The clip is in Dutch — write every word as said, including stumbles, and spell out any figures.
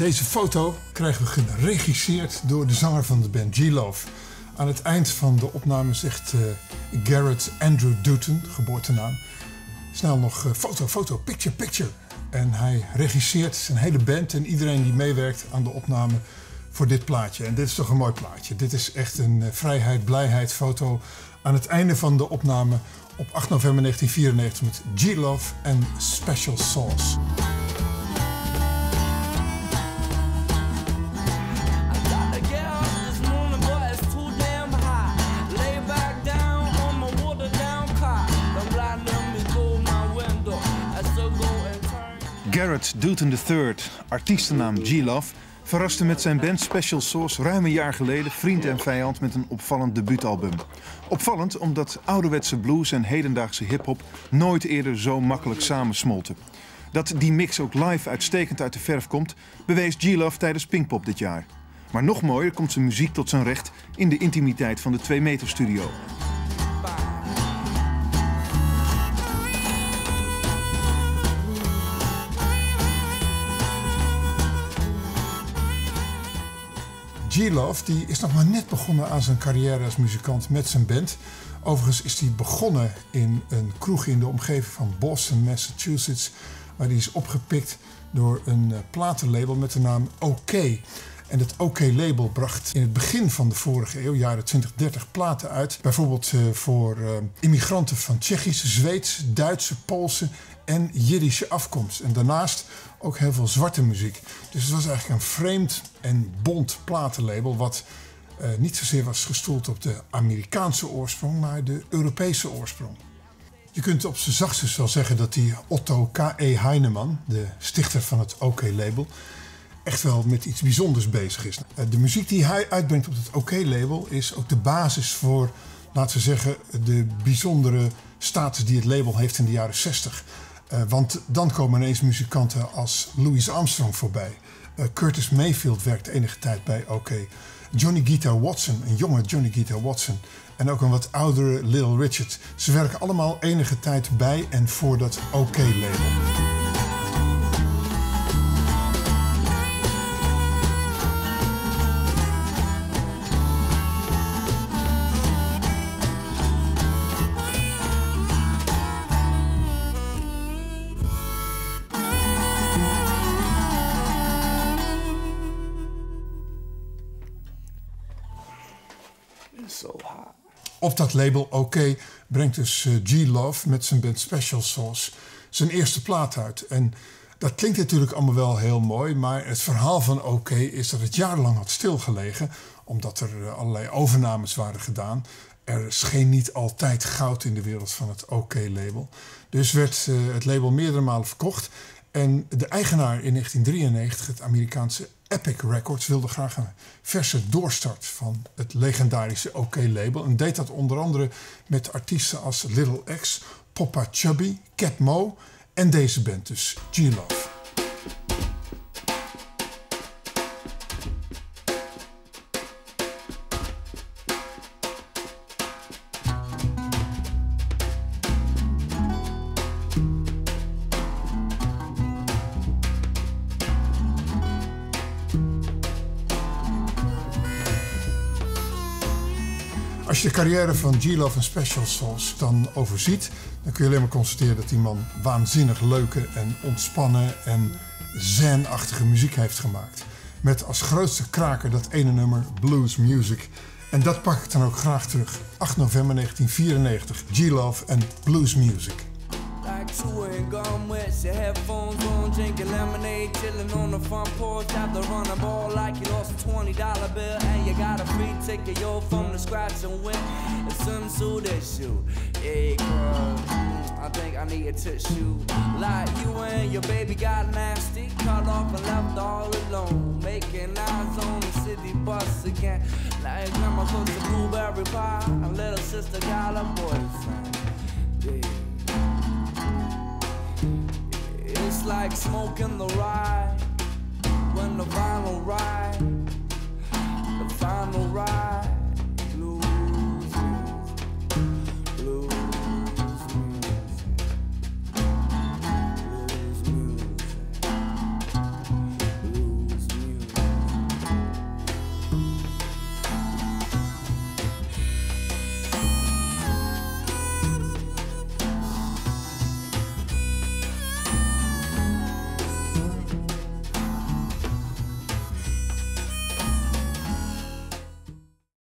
Deze foto krijgen we geregisseerd door de zanger van de band, G. Love. Aan het eind van de opname zegt uh, Garrett Andrew Dutton, geboortenaam, snel nog uh, foto, foto, picture, picture. En hij regisseert zijn hele band en iedereen die meewerkt aan de opname voor dit plaatje. En dit is toch een mooi plaatje. Dit is echt een uh, vrijheid, blijheid foto aan het einde van de opname op acht november negentien vierennegentig met G. Love en Special Sauce. Garrett Dutton de derde, artiestennaam G. Love, verraste met zijn band Special Sauce ruim een jaar geleden vriend en vijand met een opvallend debuutalbum. Opvallend omdat ouderwetse blues en hedendaagse hiphop nooit eerder zo makkelijk samensmolten. Dat die mix ook live uitstekend uit de verf komt, bewees G. Love tijdens Pinkpop dit jaar. Maar nog mooier komt zijn muziek tot zijn recht in de intimiteit van de twee meter studio. G. Love die is nog maar net begonnen aan zijn carrière als muzikant met zijn band. Overigens is hij begonnen in een kroeg in de omgeving van Boston, Massachusetts, waar hij is opgepikt door een platenlabel met de naam OKeh. En het OKeh-label bracht in het begin van de vorige eeuw, jaren twintig dertig, platen uit. Bijvoorbeeld voor immigranten van Tsjechische, Zweedse, Duitse, Poolse en Jiddische afkomst. En daarnaast ook heel veel zwarte muziek. Dus het was eigenlijk een vreemd en bont platenlabel, wat eh, niet zozeer was gestoeld op de Amerikaanse oorsprong, maar de Europese oorsprong. Je kunt op zijn zachtst wel zeggen dat die Otto K E. Heineman, de stichter van het OKeh-label, echt wel met iets bijzonders bezig is. De muziek die hij uitbrengt op het OKeh-label is ook de basis voor, laten we zeggen, de bijzondere status die het label heeft in de jaren zestig. Uh, want dan komen ineens muzikanten als Louis Armstrong voorbij. Uh, Curtis Mayfield werkt enige tijd bij OKeh. Johnny Guitar Watson, een jonge Johnny Guitar Watson. En ook een wat oudere Little Richard. Ze werken allemaal enige tijd bij en voor dat OKeh-label. Op dat label OKeh brengt dus G. Love met zijn band Special Sauce zijn eerste plaat uit. En dat klinkt natuurlijk allemaal wel heel mooi, maar het verhaal van OKeh is dat het jarenlang had stilgelegen, omdat er allerlei overnames waren gedaan. Er scheen niet altijd goud in de wereld van het OKeh-label. Dus werd het label meerdere malen verkocht. En de eigenaar in negentien drieënnegentig, het Amerikaanse Epic Records, wilde graag een verse doorstart van het legendarische OKeh-label. En deed dat onder andere met artiesten als Little X, Papa Chubby, Cat Mo en deze band dus, G. Love. Als je de carrière van G. Love en Special Sauce dan overziet, dan kun je alleen maar constateren dat die man waanzinnig leuke en ontspannen en zen-achtige muziek heeft gemaakt. Met als grootste kraker dat ene nummer Blues Music. En dat pak ik dan ook graag terug. acht november negentien vierennegentig, G. Love en Blues Music. Like two and gone west, your headphones on, drinking lemonade, chilling on the front porch after running ball like you lost a twenty dollar bill and you got a free ticket, yo, from the scratch and win. It's some suit issue. Hey girl, I think I need a tissue. Like you and your baby got nasty, cut off and left all alone, making eyes on the city bus again. Like grandma cooks a blueberry pie, and little sister got a boyfriend. Yeah. It's like smoking the ride when the final ride, the final ride.